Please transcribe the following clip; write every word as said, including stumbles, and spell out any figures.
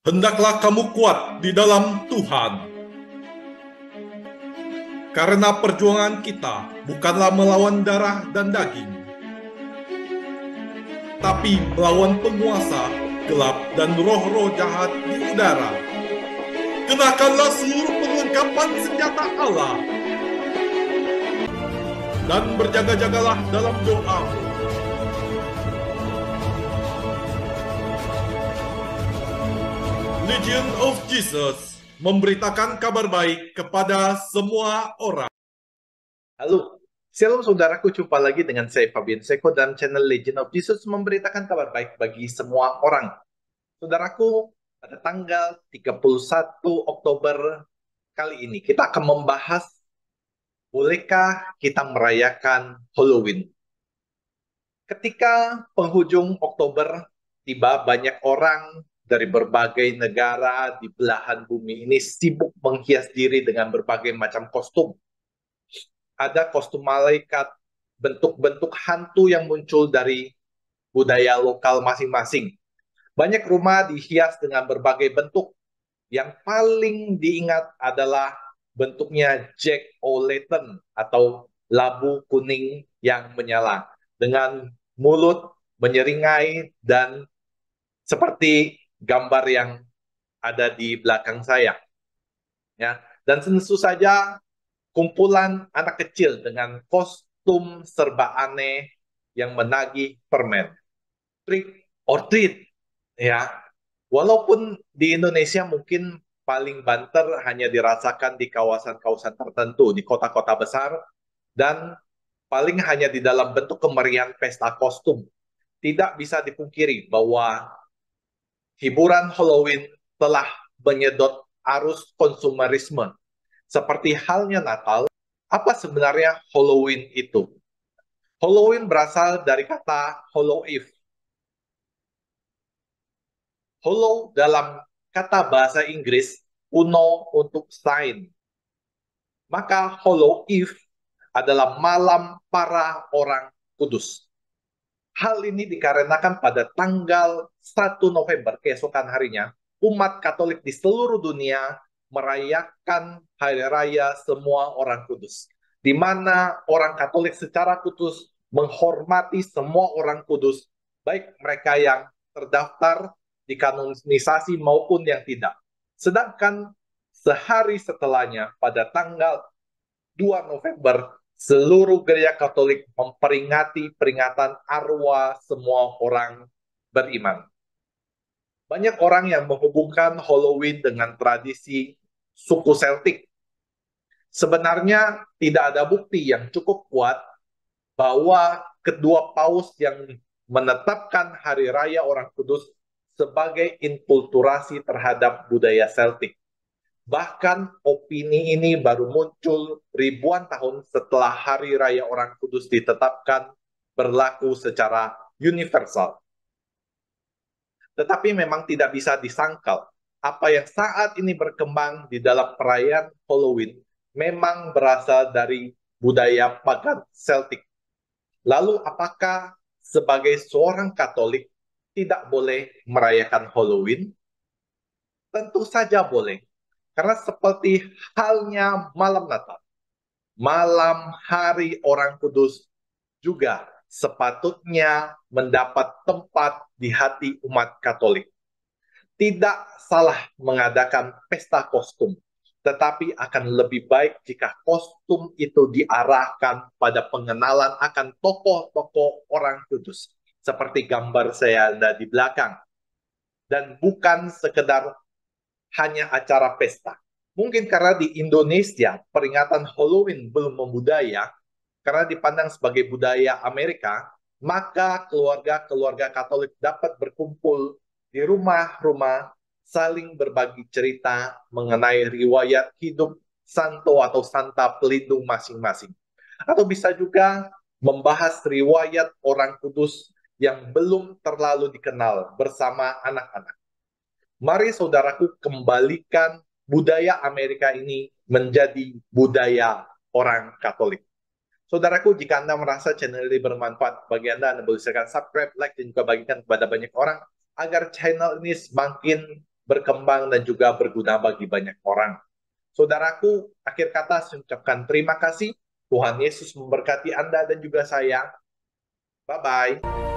hendaklah kamu kuat di dalam Tuhan. Karena perjuangan kita bukanlah melawan darah dan daging, tapi melawan penguasa gelap dan roh-roh jahat di udara. Kenakanlah seluruh perlengkapan senjata Allah, dan berjaga-jagalah dalam doamu. Legion of Jesus memberitakan kabar baik kepada semua orang. Halo, shalom saudaraku, jumpa lagi dengan saya Fabian Seiko dan channel Legion of Jesus memberitakan kabar baik bagi semua orang. Saudaraku, pada tanggal tiga puluh satu Oktober kali ini kita akan membahas, bolehkah kita merayakan Halloween? Ketika penghujung Oktober tiba, banyak orang dari berbagai negara di belahan bumi ini sibuk menghias diri dengan berbagai macam kostum. Ada kostum malaikat, bentuk-bentuk hantu yang muncul dari budaya lokal masing-masing. Banyak rumah dihias dengan berbagai bentuk. Yang paling diingat adalah bentuknya Jack O'Lantern atau labu kuning yang menyala, dengan mulut menyeringai dan seperti gambar yang ada di belakang saya, ya. Dan tentu saja kumpulan anak kecil dengan kostum serba aneh yang menagih permen, trick or treat, ya. Walaupun di Indonesia mungkin paling banter hanya dirasakan di kawasan-kawasan tertentu, di kota-kota besar, dan paling hanya di dalam bentuk kemeriahan pesta kostum. Tidak bisa dipungkiri bahwa hiburan Halloween telah menyedot arus konsumerisme. Seperti halnya Natal, apa sebenarnya Halloween itu? Halloween berasal dari kata hollow eve. Hollow dalam kata bahasa Inggris, kuno untuk sign. Maka hollow eve adalah malam para orang kudus. Hal ini dikarenakan pada tanggal satu November, keesokan harinya, umat Katolik di seluruh dunia merayakan Hari Raya Semua Orang Kudus, di mana orang Katolik secara khusus menghormati semua orang kudus, baik mereka yang terdaftar di kanonisasi maupun yang tidak. Sedangkan sehari setelahnya, pada tanggal dua November, seluruh gereja Katolik memperingati peringatan arwah semua orang beriman. Banyak orang yang menghubungkan Halloween dengan tradisi suku Celtic. Sebenarnya tidak ada bukti yang cukup kuat bahwa kedua paus yang menetapkan Hari Raya Orang Kudus sebagai inkulturasi terhadap budaya Celtic. Bahkan opini ini baru muncul ribuan tahun setelah Hari Raya Orang Kudus ditetapkan berlaku secara universal. Tetapi memang tidak bisa disangkal, apa yang saat ini berkembang di dalam perayaan Halloween memang berasal dari budaya pagan Celtic. Lalu apakah sebagai seorang Katolik tidak boleh merayakan Halloween? Tentu saja boleh. Karena seperti halnya malam Natal, malam hari orang kudus juga sepatutnya mendapat tempat di hati umat Katolik. Tidak salah mengadakan pesta kostum, tetapi akan lebih baik jika kostum itu diarahkan pada pengenalan akan tokoh-tokoh orang kudus, seperti gambar saya ada di belakang. Dan bukan sekedar hanya acara pesta. Mungkin karena di Indonesia peringatan Halloween belum membudaya, karena dipandang sebagai budaya Amerika, maka keluarga-keluarga Katolik dapat berkumpul di rumah-rumah, saling berbagi cerita mengenai riwayat hidup santo atau santa pelindung masing-masing. Atau bisa juga membahas riwayat orang kudus yang belum terlalu dikenal bersama anak-anak. Mari saudaraku kembalikan budaya Amerika ini menjadi budaya orang Katolik. Saudaraku, jika Anda merasa channel ini bermanfaat bagi Anda, Anda boleh silakan subscribe, like, dan juga bagikan kepada banyak orang agar channel ini semakin berkembang, dan juga berguna bagi banyak orang. Saudaraku, akhir kata saya ucapkan terima kasih. Tuhan Yesus memberkati Anda dan juga saya. Bye-bye.